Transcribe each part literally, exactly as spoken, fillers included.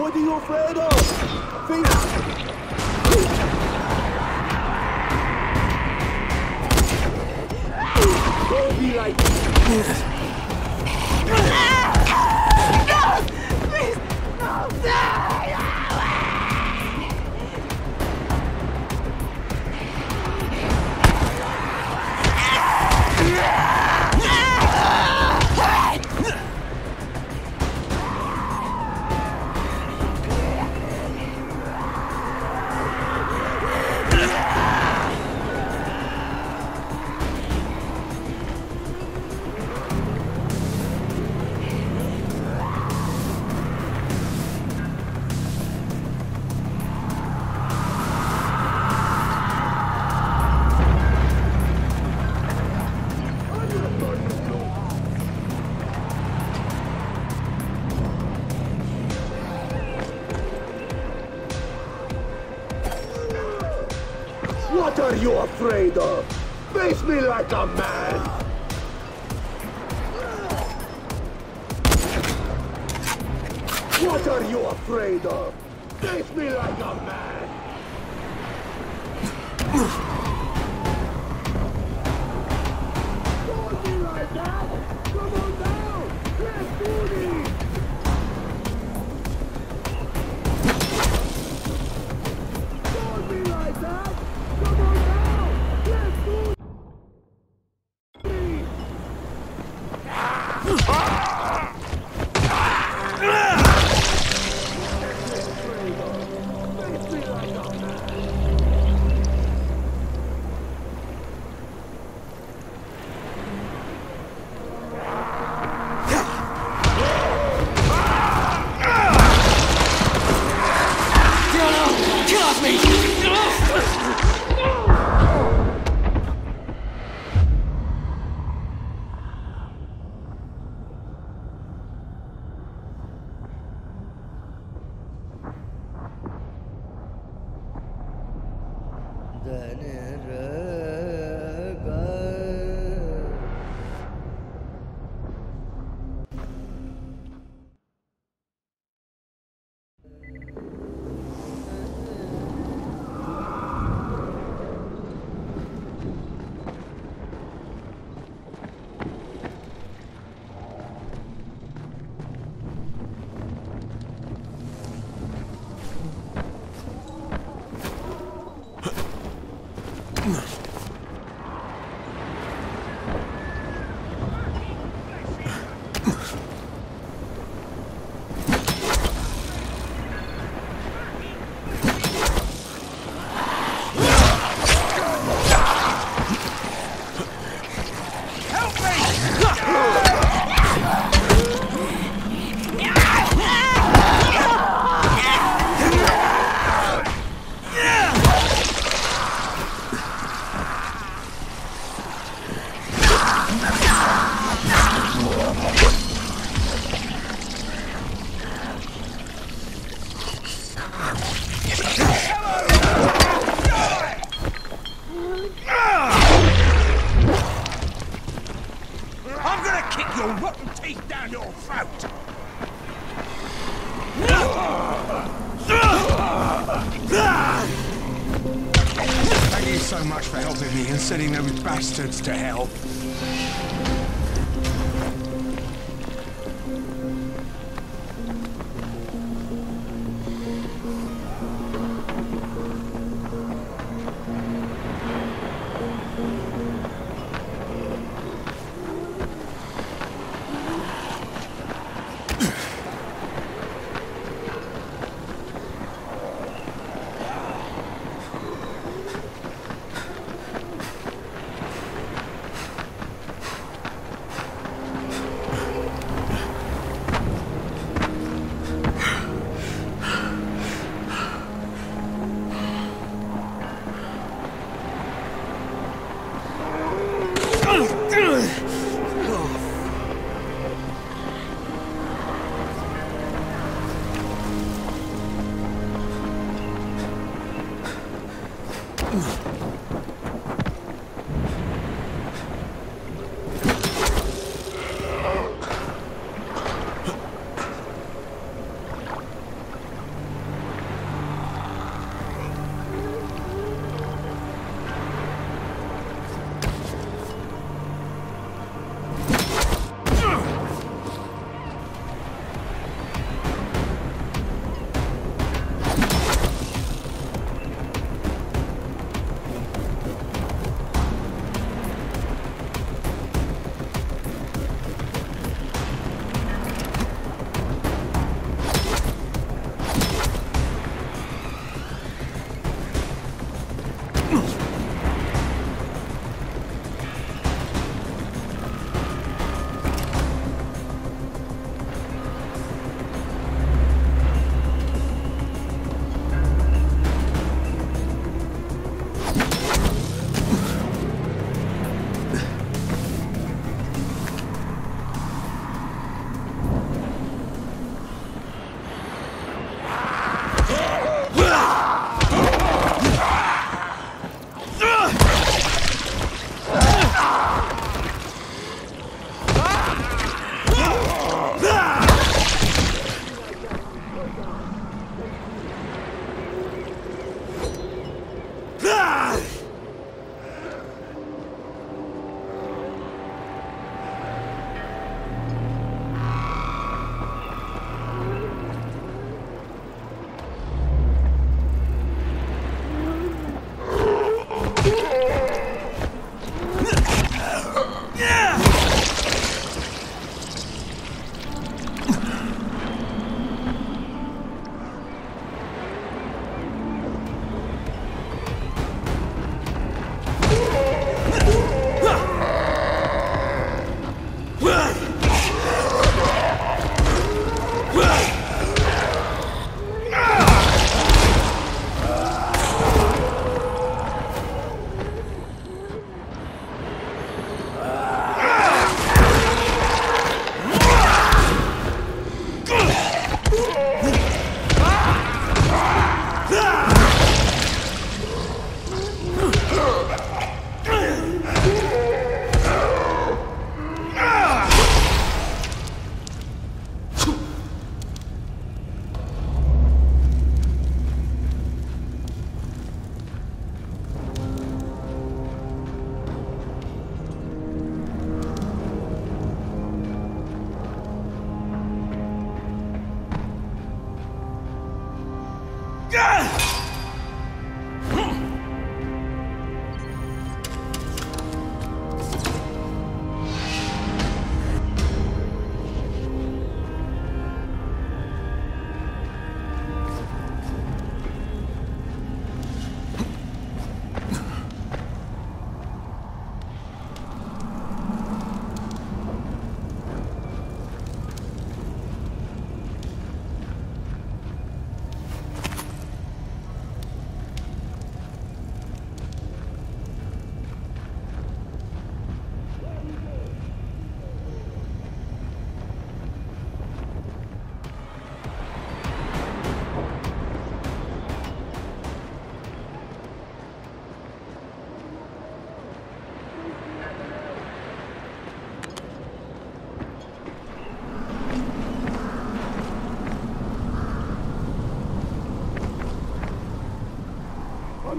What are you afraid of? Think. Don't be like this. No! Please! No! Die! What are you afraid of? Face me like a man! What are you afraid of? Face me like a man! Sending those bastards to hell. I'm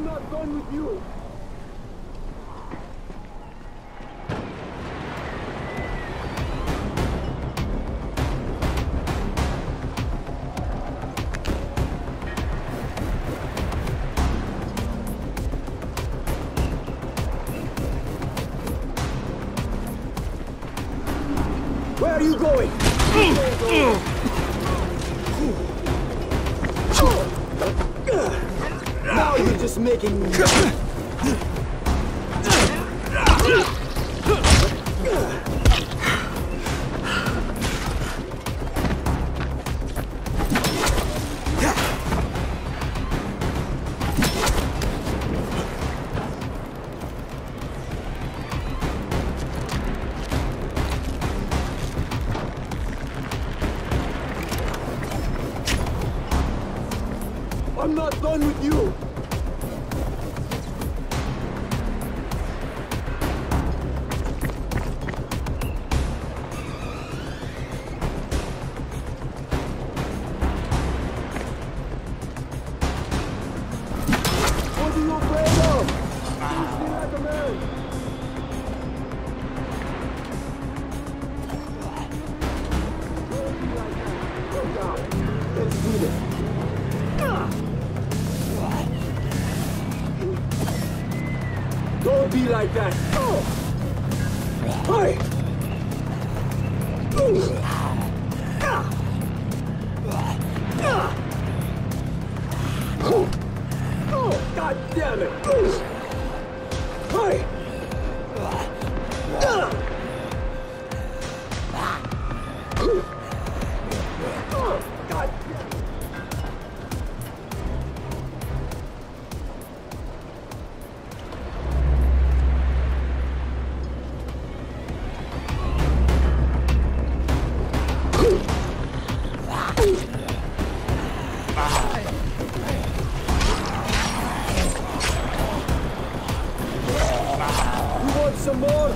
not done with you! Where are you going? Now you're just making me... I'm not done with you! Don't be like that! Oh. Hey. Oh, God damn it! Hey. Oh, God damn it. Some more.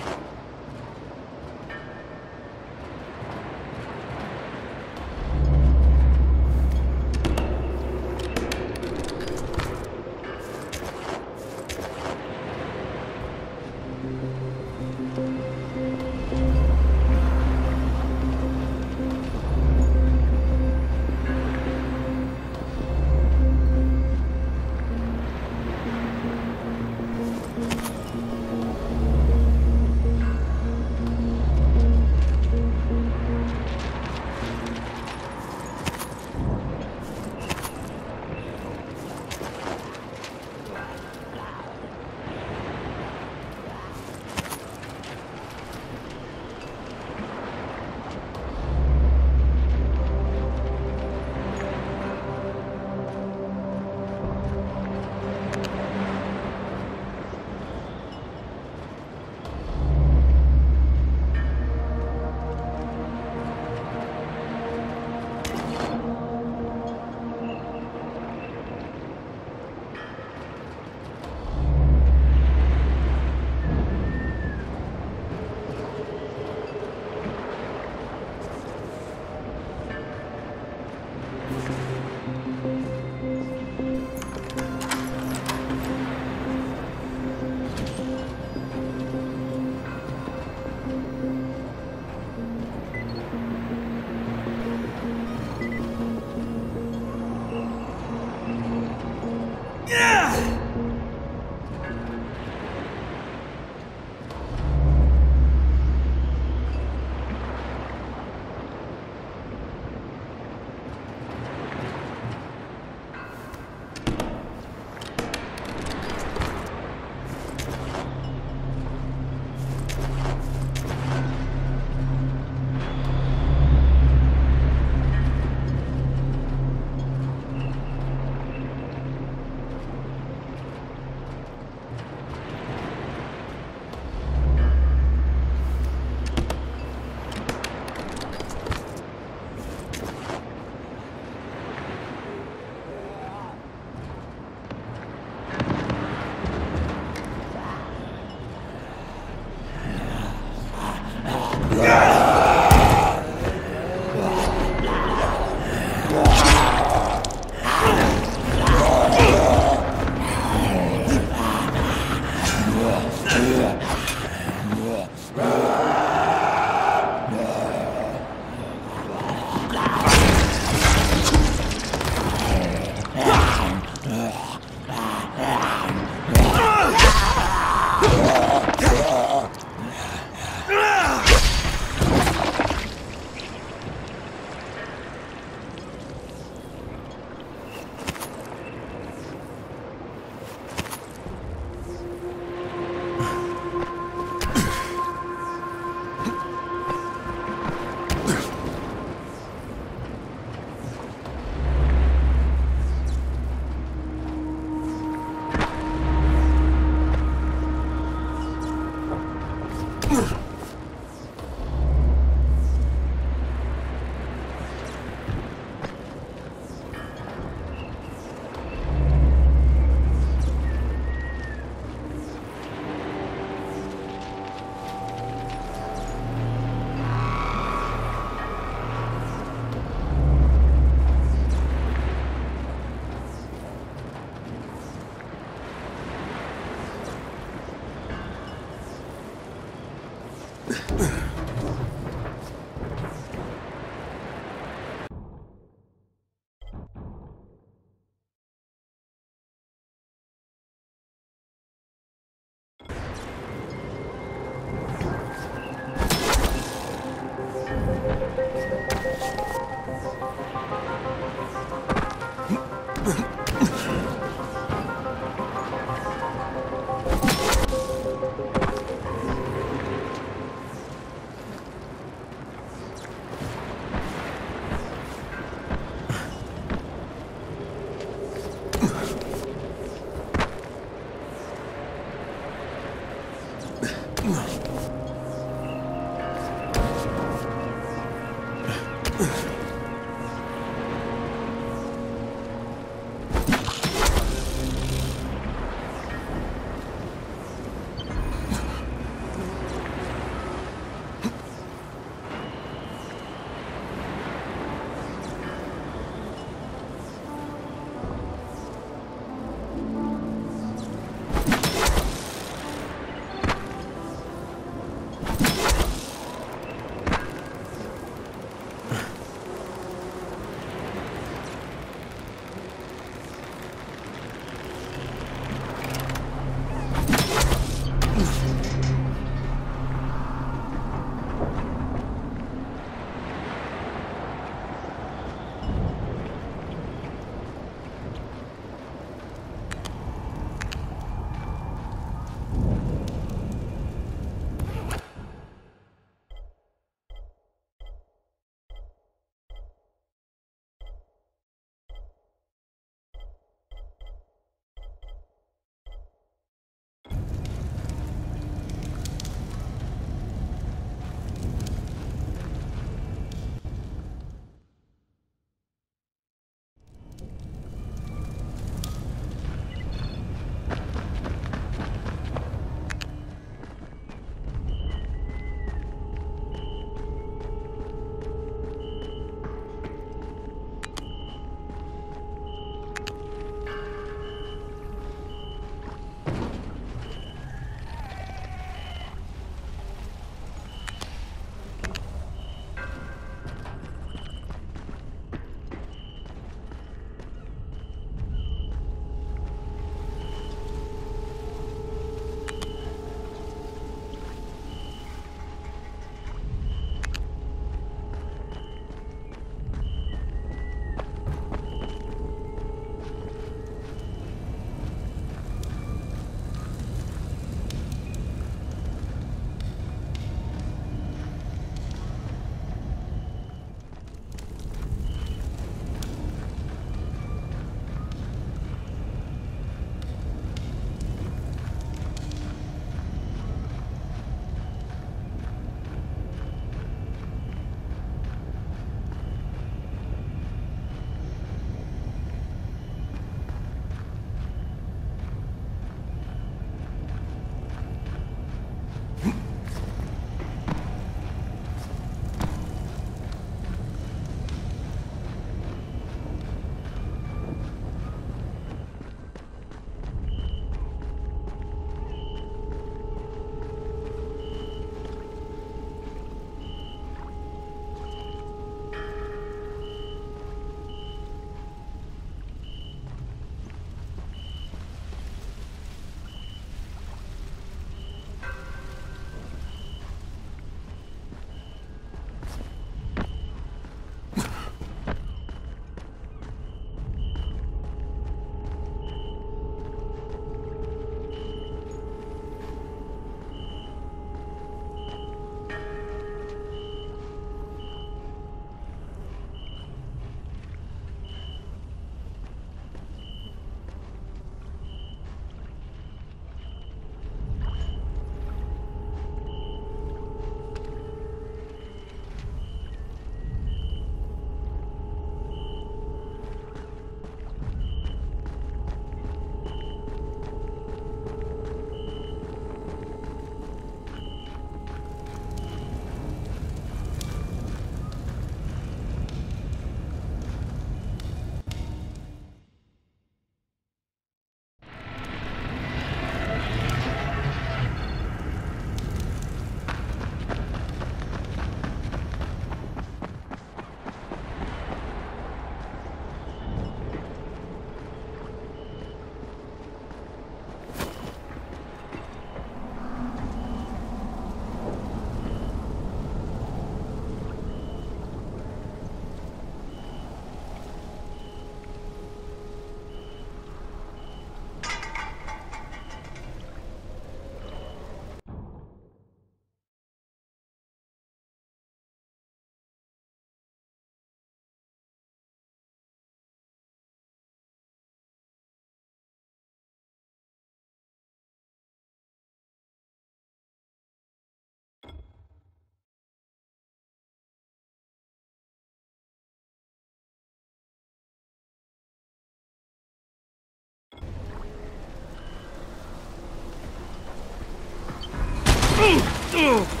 Ugh!